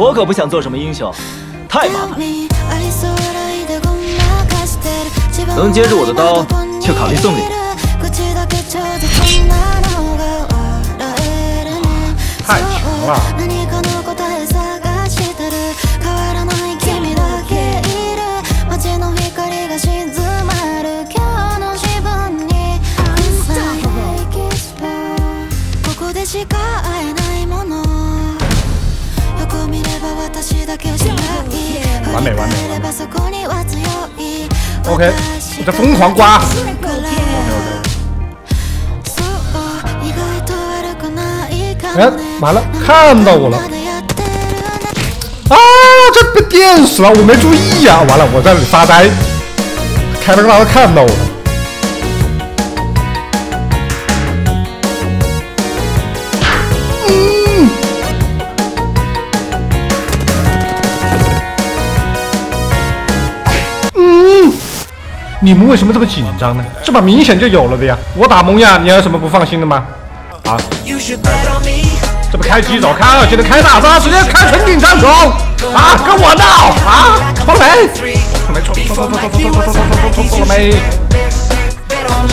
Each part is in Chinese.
我可不想做什么英雄，太麻烦了。能接住我的刀，就考虑送给你。太强了！ 完美完美 ，OK， 我在疯狂刮。OK， 哎，完了，看到我了！啊，这被电死了，我没注意呀、啊！完了，我在这里发呆，开了个大门看不到我了。 你们为什么这么紧张呢？这把明显就有了的呀！我打蒙亚，你还有什么不放心的吗？啊！这不开局早看啊，今天开大招，直接开全景战手啊！跟我闹啊！冲雷！冲雷！冲雷！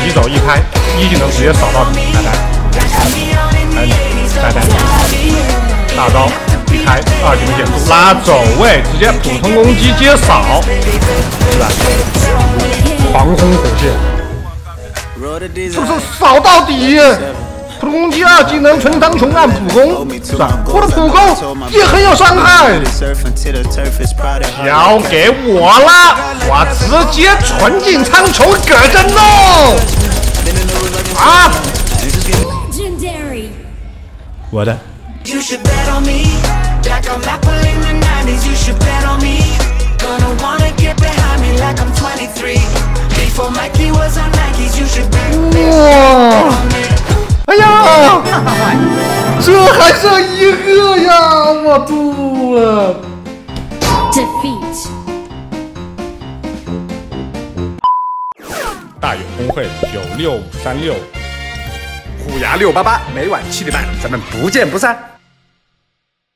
急走一拍，一技能直接扫到你，呆呆，呆呆，大招一开，二技能减速拉走位，直接普通攻击接扫，是吧？ 狂轰火箭，是不是扫到底？普通攻击二技能纯当穷按普攻，是吧？我的普攻也很有伤害。交给我了，我直接纯净苍穹搁着弄。啊！我的。 哇！哎呀，这还剩一个呀！我不啊！大有公会96536，虎牙688，每晚7点半，咱们不见不散。